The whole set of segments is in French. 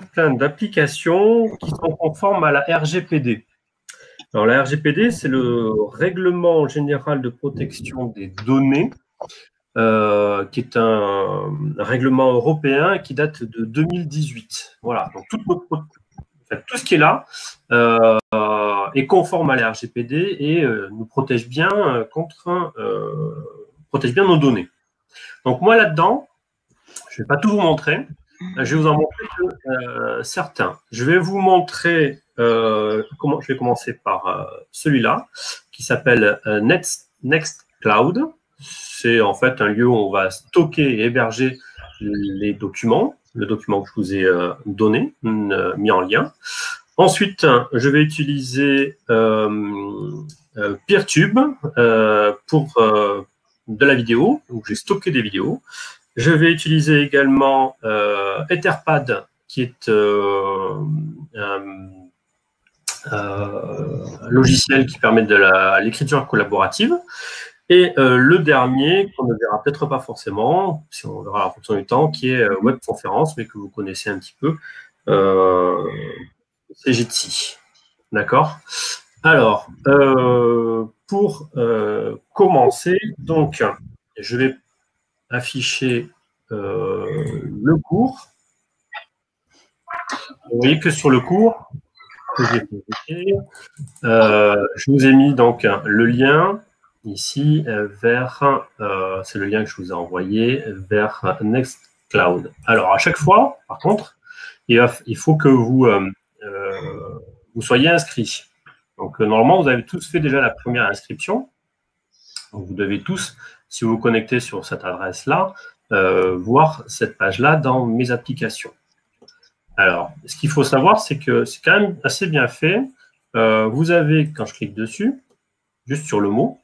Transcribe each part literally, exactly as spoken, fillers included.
tout plein d'applications qui sont conformes à la R G P D. Alors, la R G P D, c'est le Règlement général de protection des données, euh, qui est un, un règlement européen qui date de deux mille dix-huit. Voilà, donc tout, tout ce qui est là euh, est conforme à la R G P D et euh, nous protège bien, euh, contre, euh, protège bien nos données. Donc, moi, là-dedans, je ne vais pas tout vous montrer. Je vais vous en montrer euh, certains. Je vais vous montrer, euh, comment, je vais commencer par euh, celui-là, qui s'appelle euh, Nextcloud. C'est en fait un lieu où on va stocker et héberger les documents, le document que je vous ai euh, donné, euh, mis en lien. Ensuite, je vais utiliser euh, euh, PeerTube euh, pour euh, de la vidéo. Donc, j'ai stocké des vidéos. Je vais utiliser également euh, Etherpad, qui est euh, un euh, logiciel qui permet de l'écriture collaborative. Et euh, le dernier, qu'on ne verra peut-être pas forcément, si on verra en fonction du temps, qui est euh, Web Conférence, mais que vous connaissez un petit peu, euh, c'est Jitsi. D'accord? Alors, euh, pour euh, commencer, donc, je vais afficher euh, le cours. Vous voyez que sur le cours que j'ai fait, euh, je vous ai mis donc le lien ici vers, euh, c'est le lien que je vous ai envoyé vers Nextcloud. Alors à chaque fois, par contre, il faut que vous, euh, vous soyez inscrits. Donc normalement, vous avez tous fait déjà la première inscription. Donc, vous devez tous, si vous vous connectez sur cette adresse-là, euh, voir cette page-là dans mes applications. Alors, ce qu'il faut savoir, c'est que c'est quand même assez bien fait. Euh, vous avez, quand je clique dessus, juste sur le mot,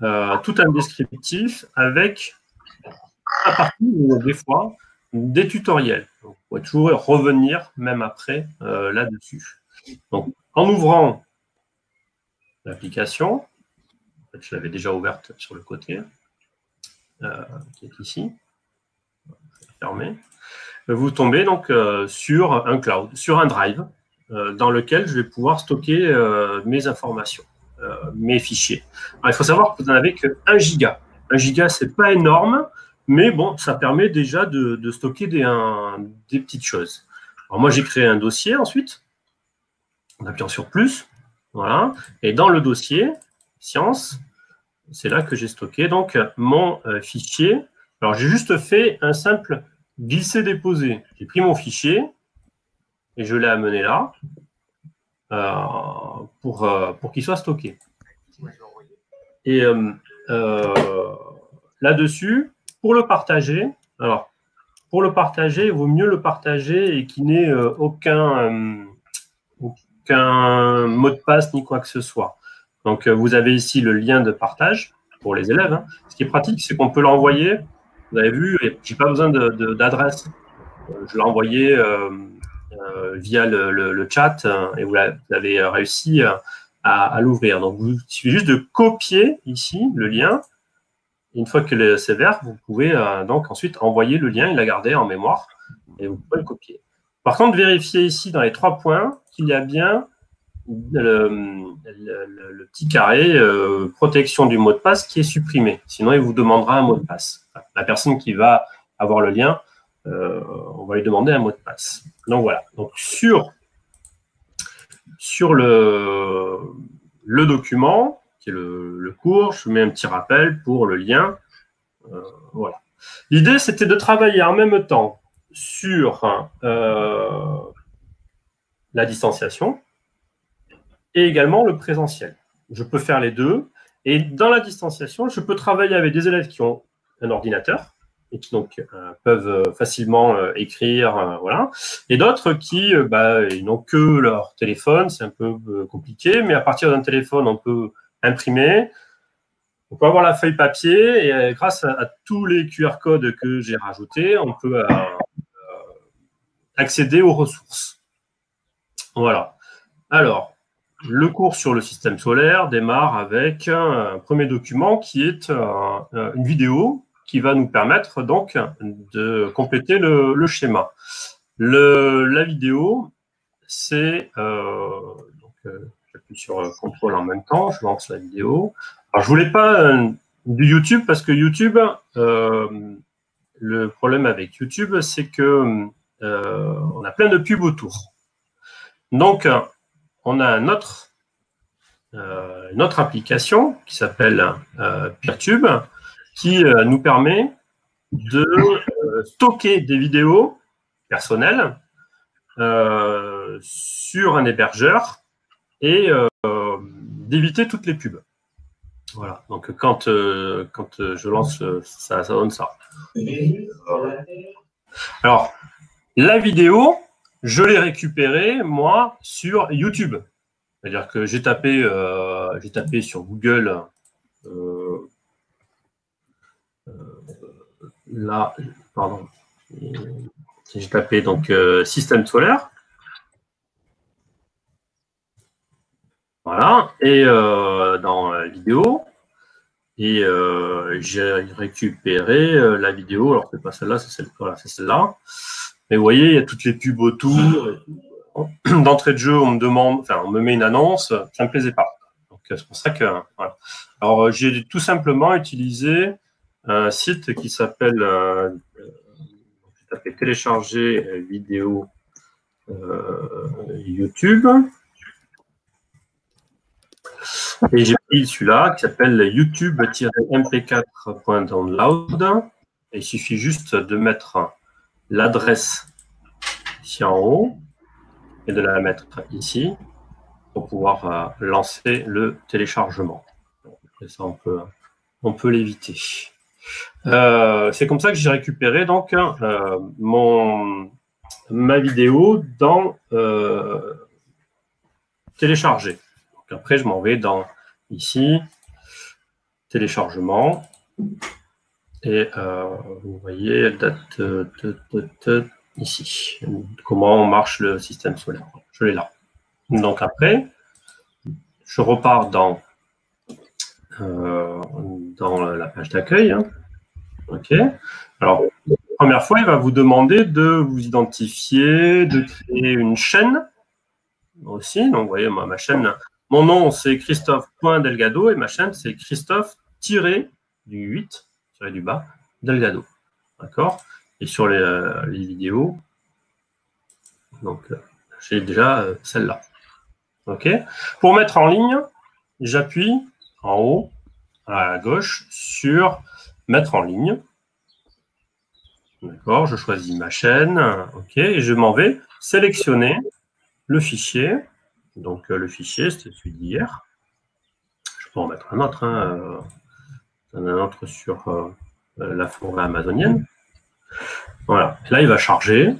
euh, tout un descriptif avec, à partir des fois, des tutoriels. Donc, vous pouvez toujours revenir, même après, euh, là-dessus. Donc, en ouvrant l'application, je l'avais déjà ouverte sur le côté, euh, qui est ici, fermée. Vous tombez donc euh, sur un cloud, sur un drive, euh, dans lequel je vais pouvoir stocker euh, mes informations, euh, mes fichiers. Alors, il faut savoir que vous n'en avez que un giga. un giga, c'est pas énorme, mais bon, ça permet déjà de, de stocker des, un, des petites choses. Alors, moi, j'ai créé un dossier ensuite, en appuyant sur plus, voilà, et dans le dossier, science, c'est là que j'ai stocké donc mon euh, fichier. Alors, j'ai juste fait un simple glisser-déposer. J'ai pris mon fichier et je l'ai amené là euh, pour, euh, pour qu'il soit stocké. Et euh, euh, là-dessus, pour le partager, alors, pour le partager, il vaut mieux le partager et qu'il n'ait euh, aucun, euh, aucun mot de passe ni quoi que ce soit. Donc, vous avez ici le lien de partage pour les élèves. Hein. Ce qui est pratique, c'est qu'on peut l'envoyer. Vous avez vu, je n'ai pas besoin d'adresse. Je l'ai envoyé euh, euh, via le, le, le chat et vous avez réussi à, à l'ouvrir. Donc, vous, il suffit juste de copier ici le lien. Une fois que c'est vert, vous pouvez euh, donc ensuite envoyer le lien et la garder en mémoire et vous pouvez le copier. Par contre, vérifiez ici dans les trois points qu'il y a bien Le, le, le petit carré euh, protection du mot de passe qui est supprimé. Sinon, il vous demandera un mot de passe. La personne qui va avoir le lien, euh, on va lui demander un mot de passe. Donc, voilà. Donc, sur, sur le, le document, qui est le, le cours, je mets un petit rappel pour le lien. Euh, voilà. L'idée, c'était de travailler en même temps sur euh, la distanciation, et également le présentiel. Je peux faire les deux. Et dans la distanciation, je peux travailler avec des élèves qui ont un ordinateur et qui donc euh, peuvent facilement euh, écrire, euh, voilà. Et d'autres qui euh, bah, ils n'ont que leur téléphone, c'est un peu euh, compliqué, mais à partir d'un téléphone, on peut imprimer, on peut avoir la feuille papier, et euh, grâce à, à tous les Q R codes que j'ai rajoutés, on peut euh, euh, accéder aux ressources. Voilà. Alors, le cours sur le système solaire démarre avec un premier document qui est une vidéo qui va nous permettre donc de compléter le, le schéma. Le, la vidéo, c'est... Euh, euh, j'appuie sur euh, contrôle en même temps, je lance la vidéo. Alors, je ne voulais pas euh, du YouTube, parce que YouTube, euh, le problème avec YouTube, c'est que euh, on a plein de pubs autour. Donc, on a notre, euh, une autre application qui s'appelle euh, PeerTube, qui euh, nous permet de euh, stocker des vidéos personnelles euh, sur un hébergeur et euh, d'éviter toutes les pubs. Voilà, donc quand, euh, quand je lance, ça, ça donne ça. Alors, la vidéo, je l'ai récupérée, moi, sur YouTube. C'est-à-dire que j'ai tapé, euh, j'ai tapé sur Google, euh, euh, là, pardon, j'ai tapé donc euh, système solaire. Voilà, et euh, dans la vidéo, et euh, j'ai récupéré euh, la vidéo, alors c'est pas celle-là, c'est celle-là, voilà, c'est celle-là. Mais vous voyez, il y a toutes les pubs autour. D'entrée de jeu, on me demande, enfin, on me met une annonce, ça ne me plaisait pas. Donc c'est pour ça que, voilà. Alors j'ai tout simplement utilisé un site qui s'appelle, euh, j'ai tapé télécharger vidéo euh, YouTube. Et j'ai pris celui-là qui s'appelle YouTube tiret m p quatre point download. Il suffit juste de mettre l'adresse ici en haut et de la mettre ici pour pouvoir euh, lancer le téléchargement. Et ça, on peut, on peut l'éviter. Euh, C'est comme ça que j'ai récupéré donc euh, mon, ma vidéo dans euh, télécharger. Après, je m'en vais dans ici, téléchargement. Et euh, vous voyez, elle date de, de, de, de, ici. Comment marche le système solaire. Je l'ai là. Donc après, je repars dans, euh, dans la page d'accueil. Hein. OK. Alors, la première fois, il va vous demander de vous identifier, de créer une chaîne. Aussi, donc vous voyez, ma, ma chaîne... Mon nom, c'est Christophe.Delgado et ma chaîne, c'est Christophe-du huit, du bas, Delgado. D'accord. Et sur les, euh, les vidéos, donc j'ai déjà euh, celle-là. OK. Pour mettre en ligne, j'appuie en haut, à gauche, sur mettre en ligne. D'accord. Je choisis ma chaîne. OK. Et je m'en vais sélectionner le fichier. Donc, le fichier, c'était celui d'hier. Je peux en mettre un autre. Hein, euh, un autre sur euh, la forêt amazonienne. Voilà. Là, il va charger.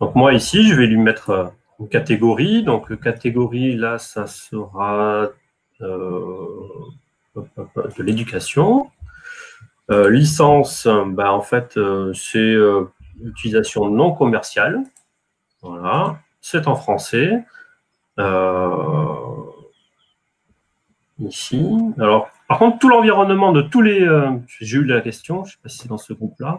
Donc, moi, ici, je vais lui mettre une catégorie. Donc, catégorie, là, ça sera euh, de l'éducation. Euh, licence, ben, en fait, euh, c'est euh, utilisation non commerciale. Voilà. C'est en français. Euh, ici. Alors, par contre, tout l'environnement de tous les... Euh, j'ai eu la question, je ne sais pas si c'est dans ce groupe-là.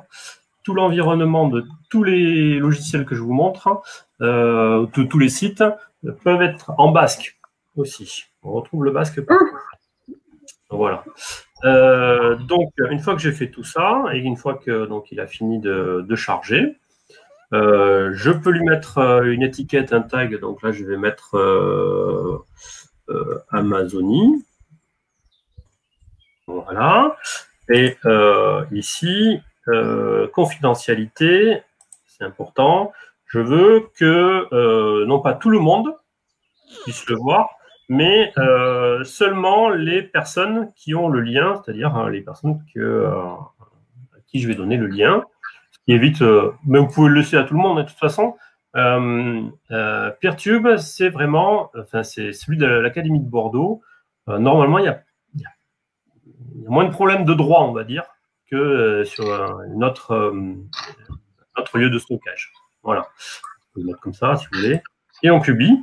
Tout l'environnement de tous les logiciels que je vous montre, euh, de tous les sites, euh, peuvent être en basque aussi. On retrouve le basque. Voilà. Euh, donc, une fois que j'ai fait tout ça, et une fois que donc il a fini de, de charger, Euh, je peux lui mettre euh, une étiquette, un tag. Donc là, je vais mettre euh, euh, Amazonie. Voilà. Et euh, ici, euh, confidentialité, c'est important. Je veux que, euh, non pas tout le monde puisse le voir, mais euh, seulement les personnes qui ont le lien, c'est-à-dire hein, les personnes que, euh, à qui je vais donner le lien. Évite, euh, mais vous pouvez le laisser à tout le monde, hein, de toute façon. Euh, euh, PeerTube, c'est vraiment, enfin, c'est celui de l'Académie de Bordeaux. Euh, normalement, il y a, y a moins de problèmes de droit, on va dire, que euh, sur euh, notre, euh, notre lieu de stockage. Voilà. Vous pouvez le mettre comme ça, si vous voulez. Et on publie.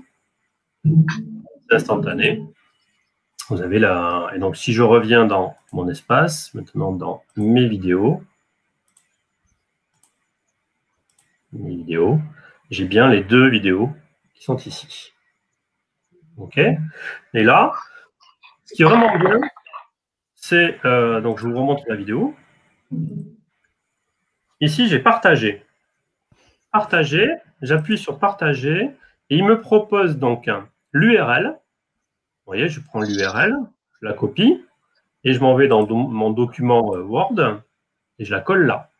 C'est instantané. Vous avez la. Et donc, si je reviens dans mon espace, maintenant dans mes vidéos. vidéo, j'ai bien les deux vidéos qui sont ici. OK. Et là, ce qui est vraiment bien, c'est, euh, donc je vous remonte la vidéo. Ici, j'ai partagé. Partager, j'appuie sur partager et il me propose donc l'U R L. Vous voyez, je prends l'U R L, je la copie et je m'en vais dans do mon document Word et je la colle là.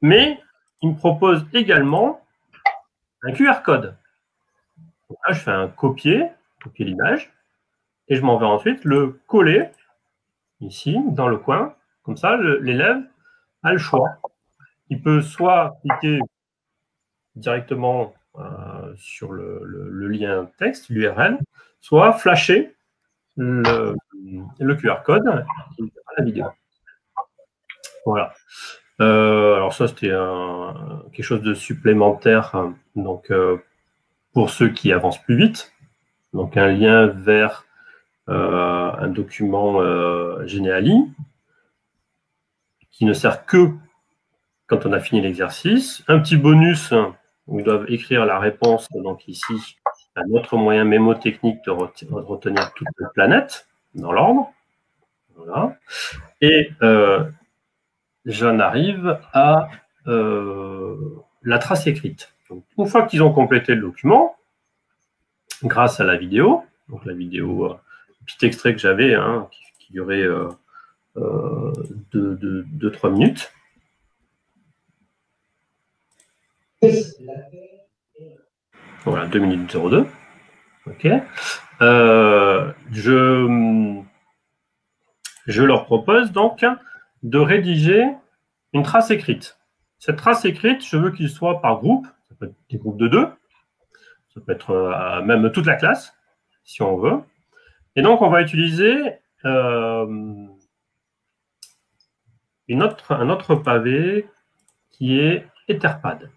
Mais il me propose également un Q R code. Donc là, je fais un copier, copier l'image et je m'en vais ensuite le coller ici dans le coin. Comme ça, l'élève a le choix. Il peut soit cliquer directement euh, sur le, le, le lien texte, l'U R L, soit flasher le, le Q R code et la vidéo. Voilà. Euh, alors ça, c'était quelque chose de supplémentaire hein, donc, euh, pour ceux qui avancent plus vite. Donc un lien vers euh, un document euh, Geniali qui ne sert que quand on a fini l'exercice. Un petit bonus où ils doivent écrire la réponse. Donc ici, un autre moyen mémotechnique de retenir toute la planète dans l'ordre. Voilà. Et euh, j'en arrive à euh, la trace écrite. Donc, une fois qu'ils ont complété le document, grâce à la vidéo, donc la vidéo, euh, petit extrait que j'avais, hein, qui, qui durait euh, euh, deux à trois minutes. Voilà, deux minutes zéro deux. OK. Euh, je, je leur propose donc de rédiger une trace écrite. Cette trace écrite, je veux qu'il soit par groupe. Ça peut être des groupes de deux. Ça peut être euh, même toute la classe, si on veut. Et donc, on va utiliser euh, une autre, un autre pavé qui est Etherpad.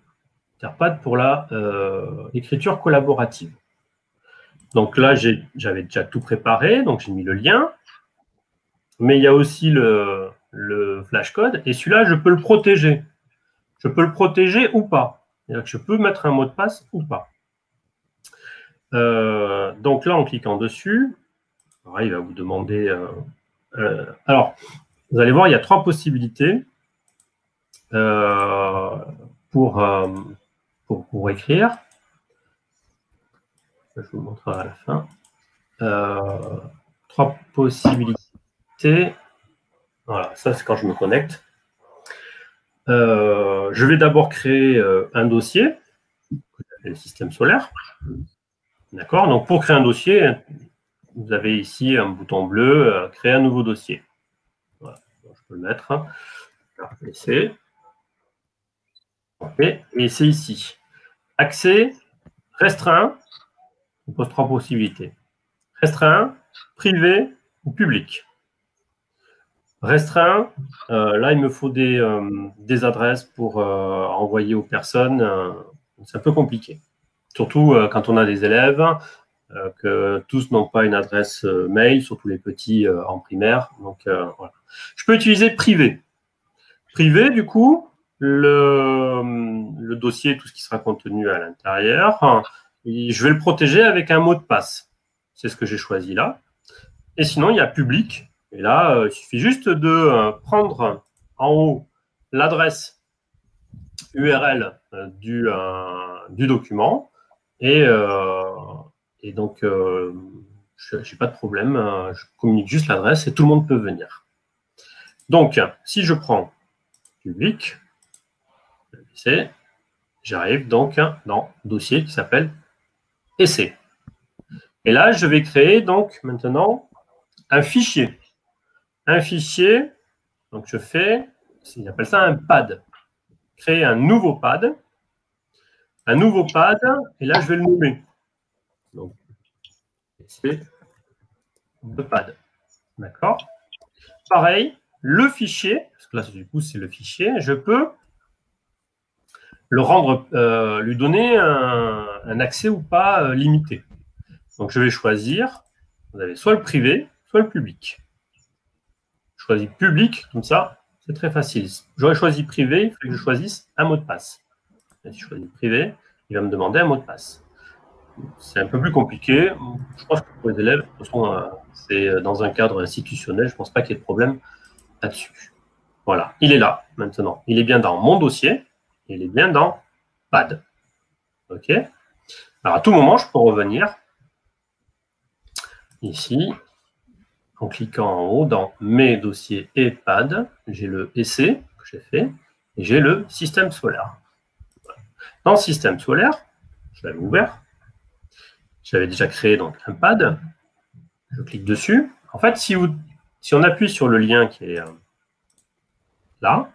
Etherpad pour la euh, écriture collaborative. Donc là, j'avais déjà tout préparé, donc j'ai mis le lien. Mais il y a aussi le, le flashcode. Et celui-là, je peux le protéger. Je peux le protéger ou pas. C'est-à-dire que je peux mettre un mot de passe ou pas. Euh, donc là, en cliquant dessus, pareil, il va vous demander... Euh, euh, alors, vous allez voir, il y a trois possibilités euh, pour... Euh, Pour, pour écrire, je vous montrerai à la fin, euh, trois possibilités. Voilà, ça c'est quand je me connecte. Euh, je vais d'abord créer euh, un dossier, le système solaire. D'accord, donc pour créer un dossier, vous avez ici un bouton bleu, euh, créer un nouveau dossier. Voilà, donc, je peux le mettre, hein. R P C. Okay. Et c'est ici. Accès restreint, on pose trois possibilités. Restreint, privé ou public. Restreint, euh, là il me faut des, euh, des adresses pour euh, envoyer aux personnes. Euh, c'est un peu compliqué. Surtout euh, quand on a des élèves, euh, que tous n'ont pas une adresse euh, mail, surtout les petits euh, en primaire. Donc euh, voilà. Je peux utiliser privé. Privé, du coup. Le, le dossier, tout ce qui sera contenu à l'intérieur, je vais le protéger avec un mot de passe. C'est ce que j'ai choisi là. Et sinon, il y a public. Et là, il suffit juste de prendre en haut l'adresse U R L du, du document. Et, euh, et donc, euh, je n'ai pas de problème. Je communique juste l'adresse et tout le monde peut venir. Donc, si je prends public, j'arrive donc dans le dossier qui s'appelle essai. Et là, je vais créer donc maintenant un fichier. Un fichier, donc je fais, ils appellent ça un pad. Créer un nouveau pad. Un nouveau pad, et là, je vais le nommer. Donc, essai de pad. D'accord. Pareil, le fichier, parce que là, du coup, c'est le fichier, je peux le rendre, euh, lui donner un, un accès ou pas euh, limité. Donc, je vais choisir, vous avez soit le privé, soit le public. Je choisis public, comme ça, C'est très facile. J'aurais choisi privé, il faut que je choisisse un mot de passe. Et si je choisis privé, il va me demander un mot de passe. C'est un peu plus compliqué. Je pense que pour les élèves, de toute façon, c'est dans un cadre institutionnel. Je ne pense pas qu'il y ait de problème là-dessus. Voilà, il est là maintenant. Il est bien dans mon dossier. Il est bien dans Pad. OK. Alors, à tout moment, je peux revenir ici. En cliquant en haut dans mes dossiers et Pad, j'ai le essai que j'ai fait et j'ai le système solaire. Dans le système solaire, je l'avais ouvert, j'avais déjà créé donc un Pad, je clique dessus. En fait, si, vous, si on appuie sur le lien qui est là,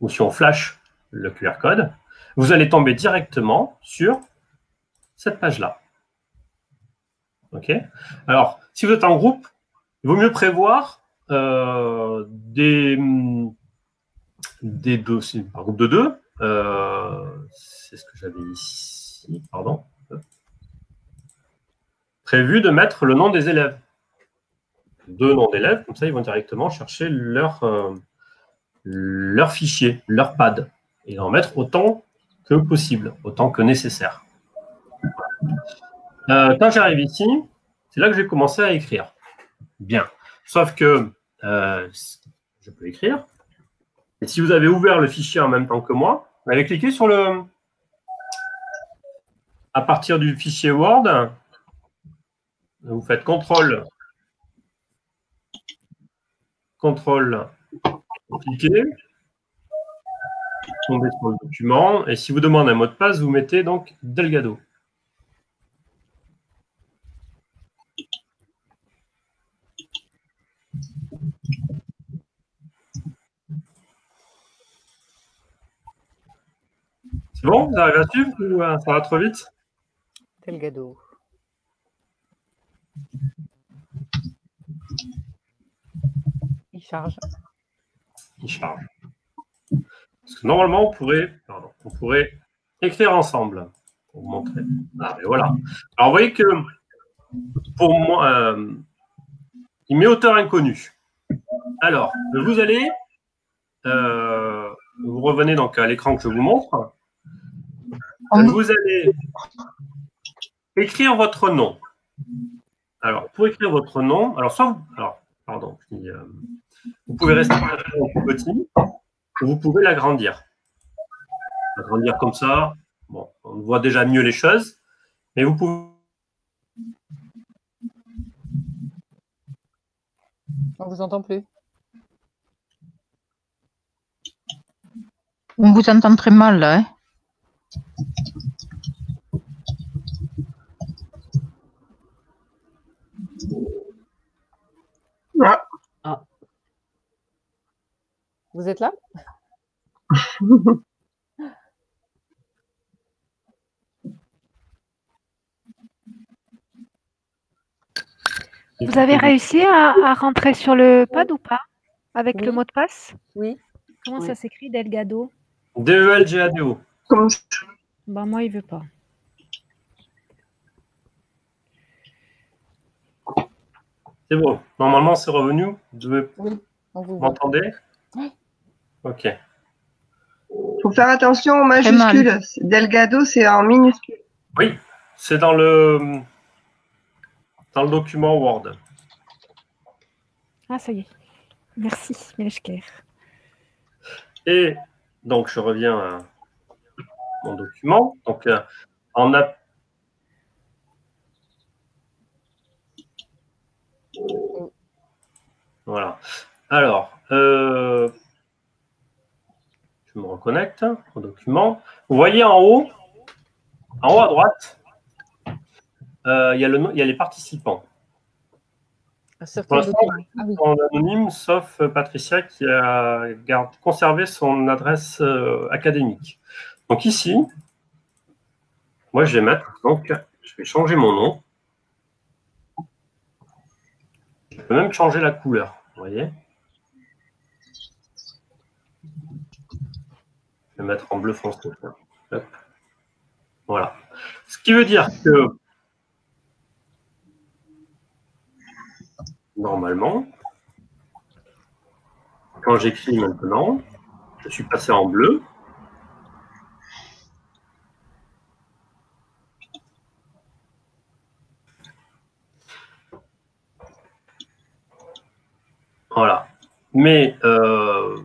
ou si on flash le Q R code, vous allez tomber directement sur cette page-là. OK. Alors, si vous êtes en groupe, il vaut mieux prévoir euh, des, des deux, par groupe de deux. Euh, c'est ce que j'avais ici, pardon. Prévu de mettre le nom des élèves. Deux noms d'élèves, comme ça, ils vont directement chercher leur, euh, leur fichier, leur Pad. Et en mettre autant que possible, autant que nécessaire. Euh, quand j'arrive ici... C'est là que j'ai commencé à écrire. Bien. Sauf que euh, je peux écrire. Et si vous avez ouvert le fichier en même temps que moi, vous allez cliquer sur le... À partir du fichier Word, vous faites contrôle. Contrôle. Cliquez. Tombez sur le document. Et si vous demandez un mot de passe, vous mettez donc Delgado. C'est bon, vous arrivez à suivre ou ça va trop vite? Delgado. Il charge. Il charge. Parce que normalement, on pourrait, pardon, on pourrait écrire ensemble pour vous montrer. Ah, mais voilà. Alors, vous voyez que pour moi, euh, il met auteur inconnu. Alors, vous allez, euh, vous revenez donc à l'écran que je vous montre. Vous allez écrire votre nom. Alors, pour écrire votre nom, alors, soit vous, alors pardon, vous pouvez rester petit, ou vous pouvez l'agrandir. Agrandir comme ça, bon, on voit déjà mieux les choses, mais vous pouvez. On ne vous entend plus. On vous entend très mal, là. Hein. Ah. Vous êtes là? Vous avez réussi à, à rentrer sur le Pad ou pas? Avec oui. Le mot de passe? Oui. Comment oui. Ça s'écrit Delgado? D E L G A D O. Comment je... Bah moi il veut pas. C'est bon. Normalement c'est revenu. Devez... Oui, vous m'entendez? Oui. OK. Faut faire attention aux majuscules. Delgado c'est en minuscule. Oui, c'est dans le dans le document Word. Ah ça y est. Merci Melchker. Et donc je reviens à mon document. Donc, euh, on a... Voilà. Alors, euh... je me reconnecte au document. Vous voyez en haut, en haut à droite, euh, il y a le, il y a les participants. Pour l'instant, ils sont anonymes, sauf Patricia qui a garde, conservé son adresse euh, académique. Donc ici, moi je vais mettre, donc je vais changer mon nom. Je peux même changer la couleur, vous voyez. Je vais mettre en bleu foncé. Voilà. Ce qui veut dire que normalement, quand j'écris maintenant, je suis passé en bleu. Voilà. Mais euh,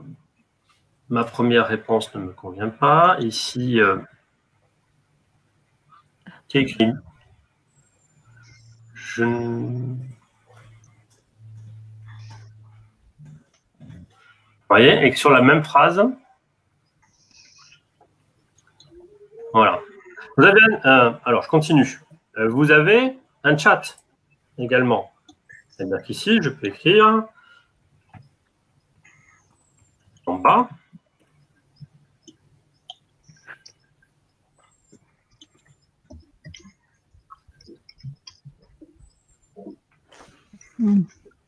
ma première réponse ne me convient pas. Ici, euh, qui écrit Je ne... Vous voyez, et que sur la même phrase, voilà. Vous avez, euh, alors, je continue. Vous avez un chat également. C'est-à-dire qu'ici, je peux écrire en bas.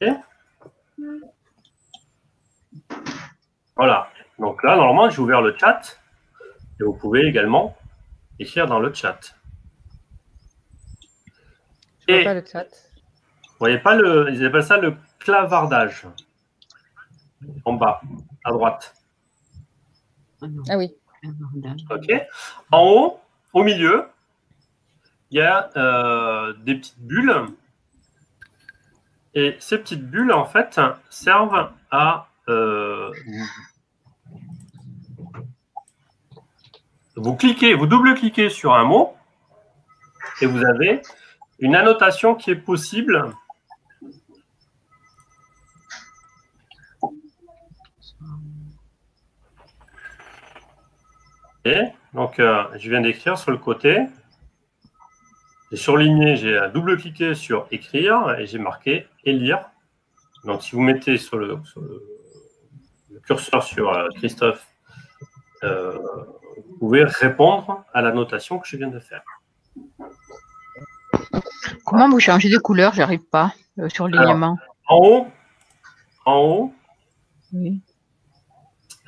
Okay. Voilà, donc là, normalement, j'ai ouvert le chat et vous pouvez également écrire dans le chat. Je et pas le chat. Vous voyez pas le, ils appellent ça le clavardage en bas, à droite. Ah oui. Ok. En haut, au milieu, il y a euh, des petites bulles et ces petites bulles, en fait, servent à Euh, vous cliquez, vous double-cliquez sur un mot et vous avez une annotation qui est possible. Et donc, euh, je viens d'écrire sur le côté. J'ai surligné, j'ai double-cliqué sur écrire et j'ai marqué élire. Donc, si vous mettez sur le, sur le Le curseur sur Christophe, euh, vous pouvez répondre à la notation que je viens de faire. Comment vous changez de couleur? J'arrive pas euh, sur l'alignement. En haut, en haut oui.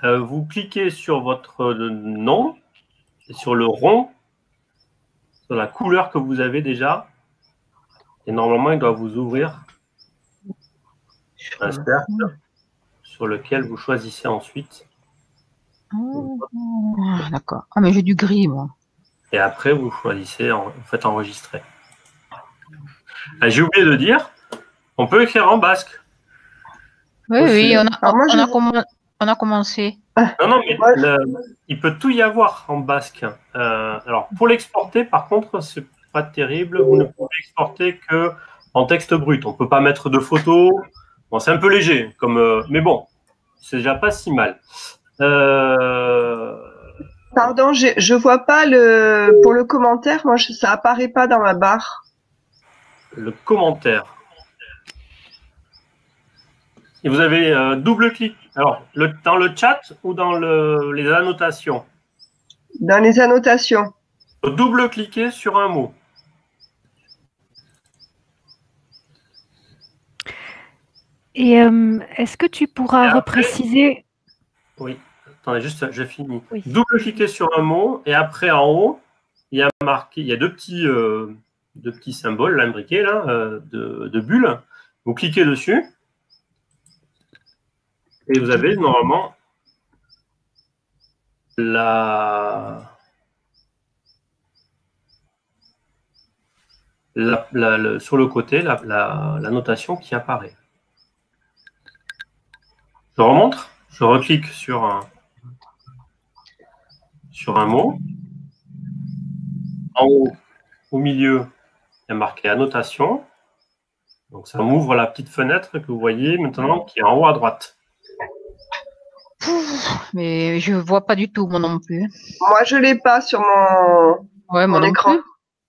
euh, vous cliquez sur votre nom et sur le rond, sur la couleur que vous avez déjà. Et normalement, il doit vous ouvrir un cercle sur lequel vous choisissez ensuite. Oh, d'accord. Ah, mais j'ai du gris, moi. Et après, vous choisissez, en, vous faites enregistrer. Ah, j'ai oublié de dire, on peut écrire en basque. Oui, aussi. Oui, on a, ah, moi, on, a comm... on a commencé. Non, non, mais le, il peut tout y avoir en basque. Euh, alors, pour l'exporter, par contre, c'est pas terrible. Vous ne pouvez l'exporter que en texte brut. On peut pas mettre de photos. Bon, c'est un peu léger, comme, euh, mais bon, c'est déjà pas si mal. Euh... Pardon, je ne vois pas le pour le commentaire, moi je, ça apparaît pas dans ma barre. Le commentaire. Et vous avez euh, double-clic. Alors, le, dans le chat ou dans le, les annotations? Dans les annotations. Double-cliquer sur un mot. Et euh, est-ce que tu pourras après, repréciser? Oui, attendez, juste, je finis. Oui. Double-cliquer sur un mot, et après, en haut, il y a marqué, il y a deux petits, euh, deux petits symboles, là, imbriqués, là, euh, de, de bulles. Vous cliquez dessus, et vous avez, normalement, la... la, la le, sur le côté, la, la, la notation qui apparaît. Je remontre, je reclique sur un, sur un mot. En haut, au milieu, il y a marqué annotation. Donc ça m'ouvre la petite fenêtre que vous voyez maintenant qui est en haut à droite. Mais je ne vois pas du tout moi non plus. Moi je ne l'ai pas sur mon, ouais, mon écran. Plus.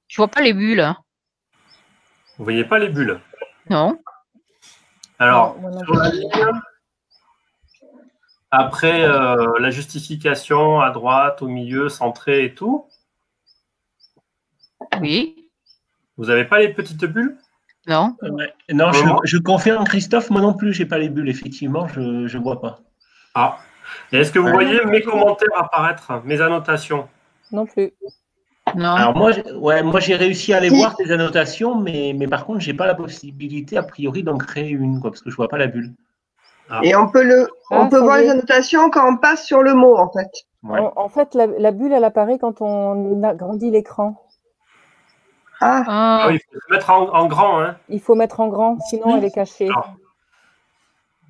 Je ne vois pas les bulles. Vous ne voyez pas les bulles? Non. Alors, non, sur la ligne. Après, euh, la justification à droite, au milieu, centrée et tout. Oui. Vous n'avez pas les petites bulles? Non. Euh, non, je, je confirme, Christophe, moi non plus, je n'ai pas les bulles, effectivement, je ne vois pas. Ah. Est-ce que vous voyez mes commentaires apparaître, mes annotations? Non plus. Non. Alors moi, ouais, moi j'ai réussi à aller oui. voir tes annotations, mais, mais par contre, je n'ai pas la possibilité, a priori, d'en créer une, quoi, parce que je ne vois pas la bulle. Ah. Et on peut, le, ah, on peut voir les annotations quand on passe sur le mot, en fait. Ouais. En, en fait, la, la bulle, elle apparaît quand on agrandit l'écran. Ah. Ah. Ah oui, il faut mettre en, en grand. Hein. Il faut mettre en grand, sinon elle est cachée. Ah.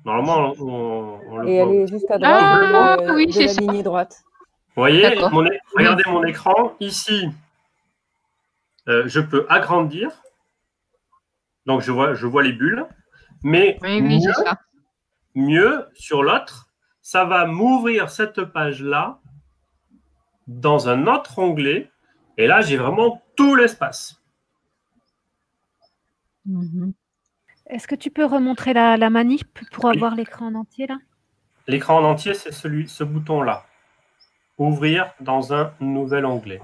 Normalement, on, on le Et voit. Elle est juste à droite ah, de, oui, de la ça. ligne droite. Vous voyez, mon, regardez mon écran. Ici, euh, je peux agrandir. Donc, je vois, je vois les bulles. Mais oui, oui, mieux, ça. mieux, sur l'autre, ça va m'ouvrir cette page-là dans un autre onglet. Et là, j'ai vraiment tout l'espace. Mm-hmm. Est-ce que tu peux remontrer la, la manip pour avoir l'écran en entier, là? L'écran en entier, c'est celui, ce bouton-là. Ouvrir dans un nouvel onglet.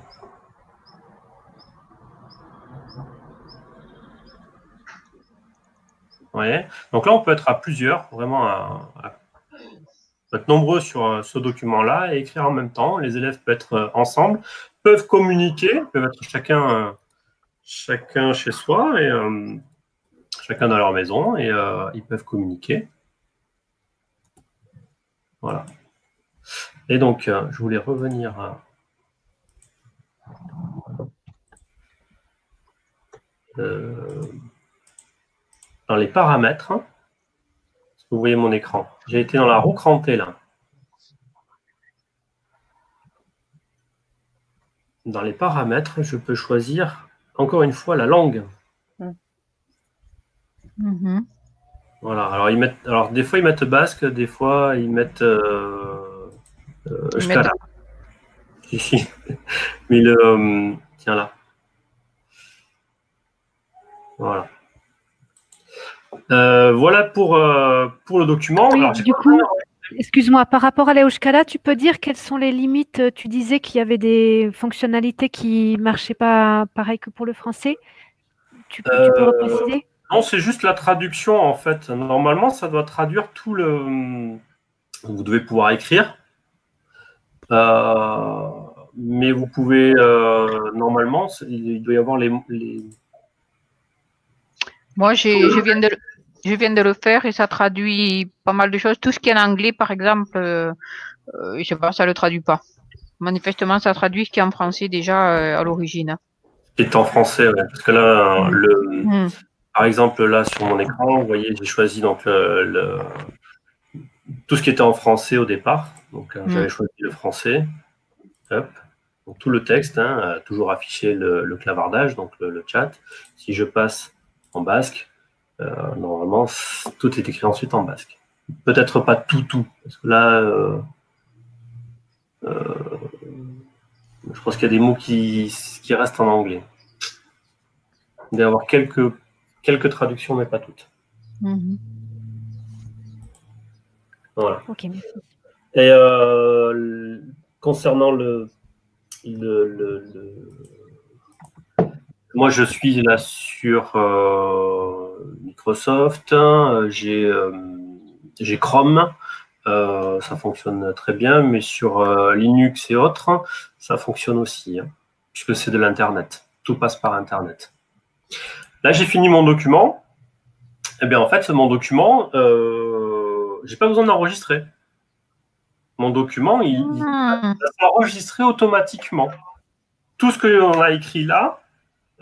Vous voyez? Donc là, on peut être à plusieurs, vraiment à, à, à être nombreux sur ce document-là et écrire en même temps. Les élèves peuvent être ensemble, peuvent communiquer, peuvent être chacun, chacun chez soi et... Euh, chacun dans leur maison, et euh, ils peuvent communiquer. Voilà. Et donc, euh, je voulais revenir à... euh, dans les paramètres. Est-ce que vous voyez mon écran? J'ai été dans la roue crantée, là. Dans les paramètres, je peux choisir, encore une fois, la langue. Mmh. Voilà, alors ils mettent, alors des fois ils mettent basque, des fois ils mettent euh, euh, ils mettent... mais le euh, tiens là, voilà, euh, voilà pour euh, pour le document. Oui, alors, du coup, excuse-moi, par rapport à l'Euskara, tu peux dire quelles sont les limites? Tu disais qu'il y avait des fonctionnalités qui marchaient pas pareil que pour le français. Tu peux, euh... tu peux repréciser? Non, c'est juste la traduction, en fait. Normalement, ça doit traduire tout le... Vous devez pouvoir écrire. Euh, mais vous pouvez... Euh, normalement, il doit y avoir les... les... Moi, je, je, viens de, je viens de le faire et ça traduit pas mal de choses. Tout ce qui est en anglais, par exemple, euh, je ne sais pas, ça ne le traduit pas. Manifestement, ça traduit ce qui est en français déjà euh, à l'origine. Ce qui est en français, ouais, parce que là, le... Mm. Par exemple, là, sur mon écran, vous voyez, j'ai choisi donc, le, le, tout ce qui était en français au départ. Donc, hein, mmh. j'avais choisi le français. Hop. Donc, tout le texte, hein, toujours affiché le, le clavardage, donc le, le chat. Si je passe en basque, euh, normalement, tout est écrit ensuite en basque. Peut-être pas tout, tout. Parce que là, euh, euh, je pense qu'il y a des mots qui, qui restent en anglais. Il doit y avoir quelques... Quelques traductions, mais pas toutes. Mmh. Voilà. Okay. Et euh, concernant le, le, le, le... Moi, je suis là sur euh, Microsoft. Hein, j'ai euh, j'ai Chrome. Euh, ça fonctionne très bien. Mais sur euh, Linux et autres, ça fonctionne aussi. Hein, puisque c'est de l'Internet. Tout passe par Internet. Là, j'ai fini mon document. Eh bien, en fait, mon document, euh, je n'ai pas besoin d'enregistrer. Mon document, il, il va s'enregistrer automatiquement. Tout ce qu'on a écrit là,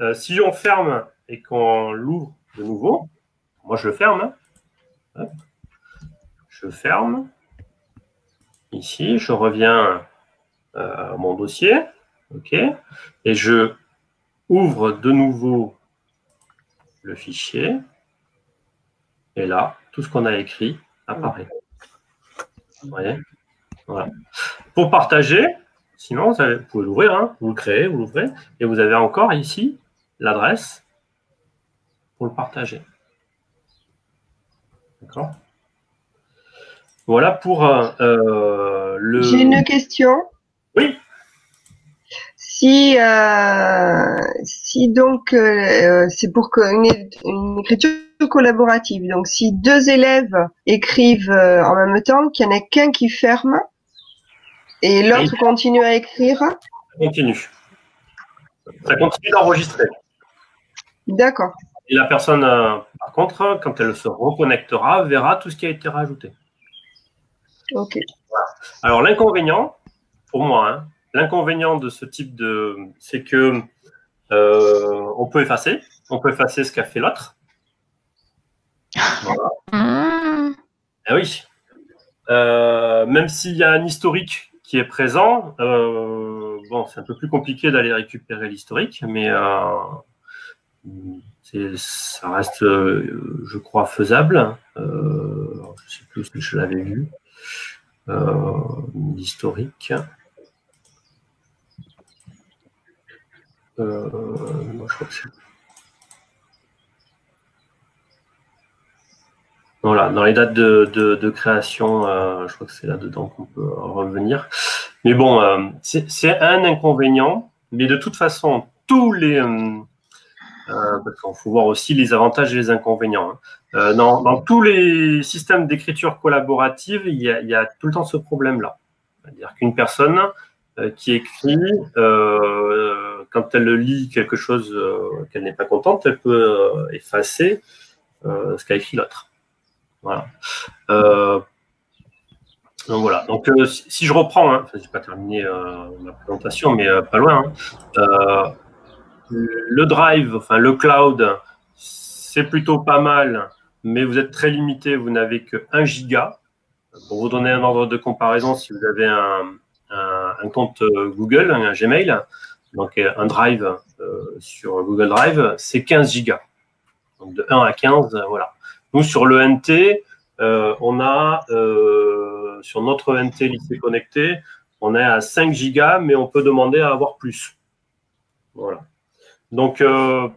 euh, si on ferme et qu'on l'ouvre de nouveau, moi, je le ferme. Hein. Je ferme. Ici, je reviens euh, à mon dossier. OK. Et je ouvre de nouveau... le fichier, et là, tout ce qu'on a écrit apparaît. Vous voyez? Voilà. Pour partager, sinon, vous pouvez l'ouvrir, hein, vous le créez, vous l'ouvrez, et vous avez encore ici l'adresse pour le partager. D'accord? Voilà pour euh, le... J'ai une question. Oui. Si, euh, si donc, euh, c'est pour une, une écriture collaborative, donc si deux élèves écrivent en même temps, qu'il n'y en a qu'un qui ferme et l'autre continue à écrire. Ça continue. Ça continue d'enregistrer. D'accord. Et la personne, par contre, quand elle se reconnectera, verra tout ce qui a été rajouté. Ok. Alors, l'inconvénient, pour moi, hein, l'inconvénient de ce type de... c'est que euh, on peut effacer. On peut effacer ce qu'a fait l'autre. Voilà. Mmh. Eh oui. Euh, même s'il y a un historique qui est présent, euh, bon, c'est un peu plus compliqué d'aller récupérer l'historique, mais euh, ça reste, euh, je crois, faisable. Euh, je ne sais plus si je l'avais vu. Euh, l'historique. Euh, moi, je crois que c'est... Voilà, dans les dates de, de, de création, euh, je crois que c'est là-dedans qu'on peut revenir. Mais bon, euh, c'est un inconvénient, mais de toute façon, tous les... Euh, euh, il faut voir aussi les avantages et les inconvénients. Hein. Euh, dans, dans tous les systèmes d'écriture collaborative, il y, a, il y a tout le temps ce problème-là. C'est-à-dire qu'une personne euh, qui écrit, euh, quand elle lit quelque chose euh, qu'elle n'est pas contente, elle peut euh, effacer euh, ce qu'a écrit l'autre. Voilà. Euh, donc voilà. Donc euh, si je reprends, hein, je n'ai pas terminé euh, ma présentation, mais euh, pas loin. Hein, euh, le drive, enfin le cloud, c'est plutôt pas mal, mais vous êtes très limité. Vous n'avez que un giga. Pour vous donner un ordre de comparaison, si vous avez un, un, un compte Google, un Gmail, donc un drive euh, sur Google Drive, c'est quinze gigas. Donc de un à quinze, voilà. Nous, sur le N T, euh, on a, euh, sur notre N T lycée connecté, on est à cinq gigas, mais on peut demander à avoir plus. Voilà. Donc, euh,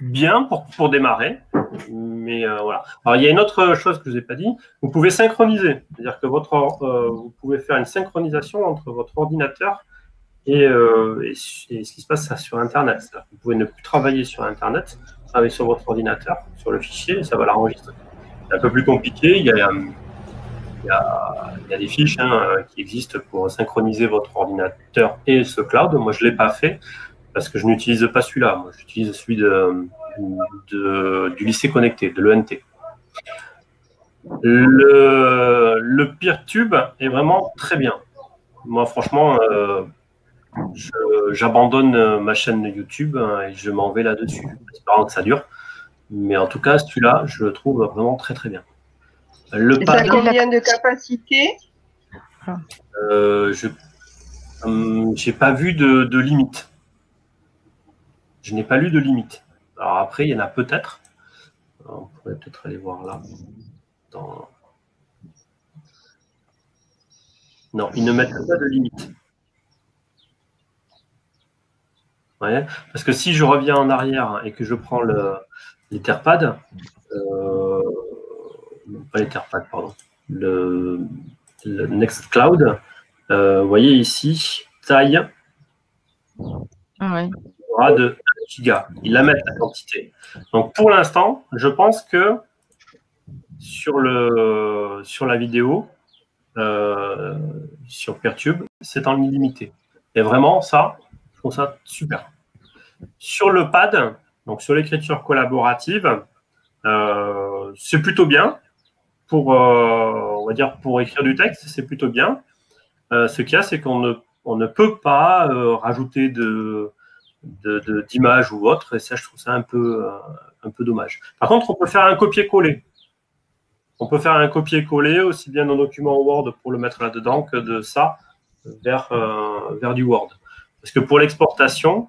bien pour, pour démarrer, mais euh, voilà. Alors, il y a une autre chose que je vous ai pas dit. Vous pouvez synchroniser, c'est-à-dire que votre, euh, vous pouvez faire une synchronisation entre votre ordinateur et, euh, et, et ce qui se passe sur Internet. Vous pouvez ne plus travailler sur Internet, travailler sur votre ordinateur, sur le fichier, et ça va l'enregistrer. C'est un peu plus compliqué. Il y a, il y a, il y a des fiches hein, qui existent pour synchroniser votre ordinateur et ce cloud. Moi, je ne l'ai pas fait parce que je n'utilise pas celui-là. Moi, j'utilise celui de, de, du lycée connecté, de l'E N T. Le, le PeerTube est vraiment très bien. Moi, franchement, euh, j'abandonne ma chaîne YouTube et je m'en vais là-dessus, espérant que ça dure. Mais en tout cas, celui-là, je le trouve vraiment très très bien. Le ça a combien de capacité? euh, Je euh, j'ai pas vu de, de limite. Je n'ai pas lu de limite. Alors après, il y en a peut-être. On pourrait peut-être aller voir là. Dans... Non, ils ne mettent pas de limite. Ouais, parce que si je reviens en arrière et que je prends l'Etherpad, euh, pas l'Etherpad, pardon, le, le Nextcloud, euh, vous voyez ici, taille, ah ouais. aura de un giga. Ils la mettent la quantité. Donc pour l'instant, je pense que sur, le, sur la vidéo, euh, sur PeerTube, c'est en illimité. Et vraiment, ça. Donc ça, super. Sur le pad, donc sur l'écriture collaborative, euh, c'est plutôt bien. Pour, euh, on va dire pour écrire du texte, c'est plutôt bien. Euh, ce qu'il y a, c'est qu'on ne, on ne peut pas euh, rajouter de, de, de, d'images ou autre. Et ça, je trouve ça un peu, euh, un peu dommage. Par contre, on peut faire un copier-coller. On peut faire un copier-coller aussi bien dans document Word pour le mettre là-dedans que de ça vers, euh, vers du Word. Parce que pour l'exportation,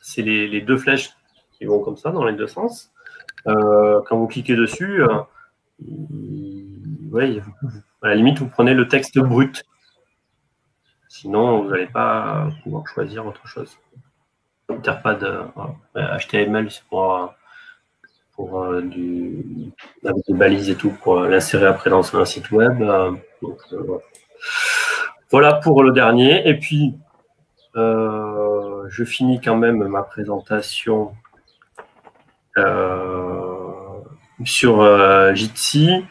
c'est les, les deux flèches qui vont comme ça, dans les deux sens. Euh, quand vous cliquez dessus, euh, ouais, à la limite, vous prenez le texte brut. Sinon, vous n'allez pas pouvoir choisir autre chose. Etherpad, euh, H T M L, c'est pour, pour euh, du, avec des balises et tout, pour euh, l'insérer après dans un site web. Euh, donc, euh, ouais. Voilà pour le dernier. Et puis... Euh, je finis quand même ma présentation euh, sur euh, Jitsi.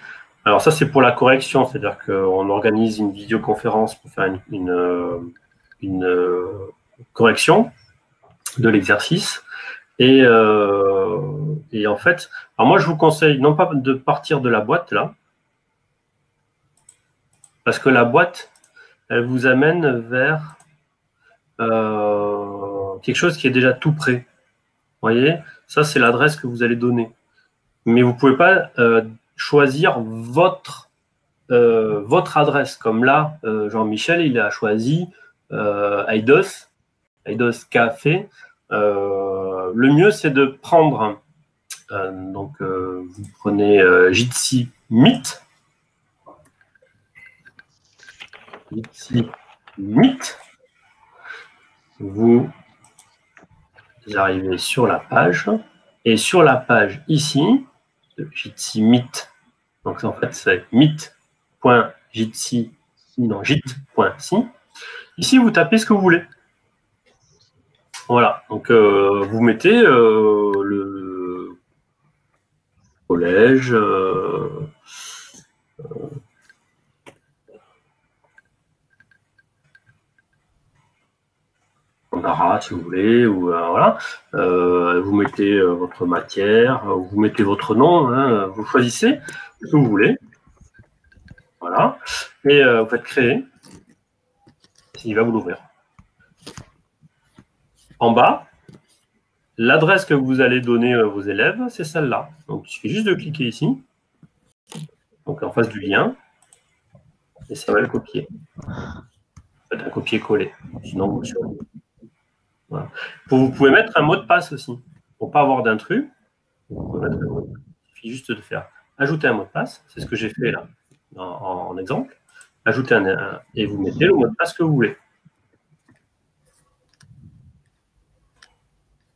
Alors ça, c'est pour la correction, c'est-à-dire qu'on organise une vidéoconférence pour faire une, une, une correction de l'exercice. Et, euh, et en fait, alors moi, je vous conseille non pas de partir de la boîte, là, Parce que la boîte, elle vous amène vers euh, quelque chose qui est déjà tout prêt. Vous voyez, ça, c'est l'adresse que vous allez donner. Mais vous ne pouvez pas euh, choisir votre, euh, votre adresse. Comme là, euh, Jean-Michel, il a choisi euh, Eidos, Eidos Café. Euh, le mieux, c'est de prendre... Euh, donc, euh, vous prenez euh, Jitsi Meet. Jitsi Meet. Vous arrivez sur la page. Et sur la page ici, de Jitsi Meet, donc en fait c'est meet.jitsi, non, jit.si. Ici, vous tapez ce que vous voulez. Voilà, donc euh, vous mettez euh, le collège, euh, euh, arabe, si vous voulez, ou euh, voilà, euh, vous mettez euh, votre matière, vous mettez votre nom, hein, vous choisissez ce que vous voulez, voilà, et euh, vous faites créer, il va vous l'ouvrir. En bas, l'adresse que vous allez donner à vos élèves, c'est celle-là, donc il suffit juste de cliquer ici, donc en face du lien, et ça va le copier, faites un copier-coller, sinon vous le... Voilà. Vous pouvez mettre un mot de passe aussi, pour ne pas avoir d'intrus. Il suffit juste de faire ajouter un mot de passe, c'est ce que j'ai fait là, en, en exemple. Ajoutez un, un, et vous mettez le mot de passe que vous voulez.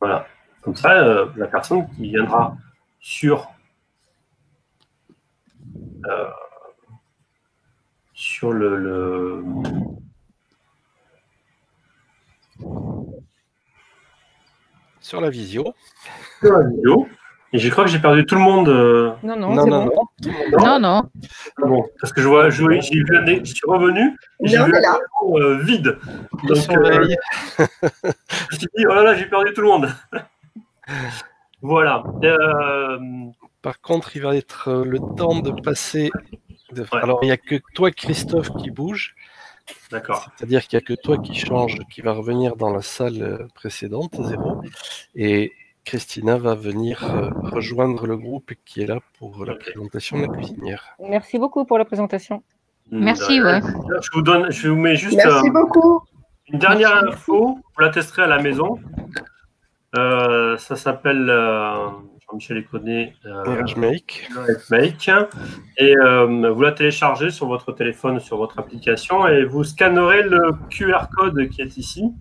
Voilà, comme ça, euh, la personne qui viendra sur, euh, sur le... le Sur la visio. Sur la visio. Et je crois que j'ai perdu tout le monde. Non, non, non, non, bon. non. non, non. Bon, parce que je vois, je, je, je, je suis revenu, j'ai vu là. Le euh, vide. Donc, euh, je me suis dit, oh là là, j'ai perdu tout le monde. Voilà. Euh... Par contre, il va être le temps de passer. De... Ouais. Alors, il n'y a que toi, Christophe, qui bouge. D'accord. C'est-à-dire qu'il n'y a que toi qui change, qui va revenir dans la salle précédente, zéro, et Christina va venir rejoindre le groupe qui est là pour la présentation de la cuisinière. Merci beaucoup pour la présentation. Merci, ouais. Je vous donne, je vous mets juste Merci euh, beaucoup. une dernière Merci. info, vous la testerez à la maison. Euh, ça s'appelle, euh, Jean-Michel les connaît, euh, make. make. Et euh, vous la téléchargez sur votre téléphone, sur votre application, et vous scannerez le Q R code qui est ici.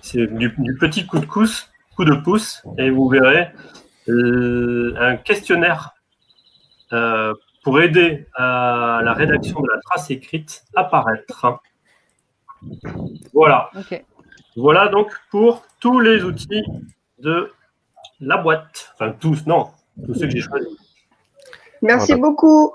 C'est du, du petit coup de, couce, coup de pouce, et vous verrez euh, un questionnaire euh, pour aider à la rédaction de la trace écrite apparaître. Voilà. Okay. Voilà donc pour tous les outils de la boîte. Enfin tous, non, tous ceux que j'ai choisis. Merci voilà. beaucoup.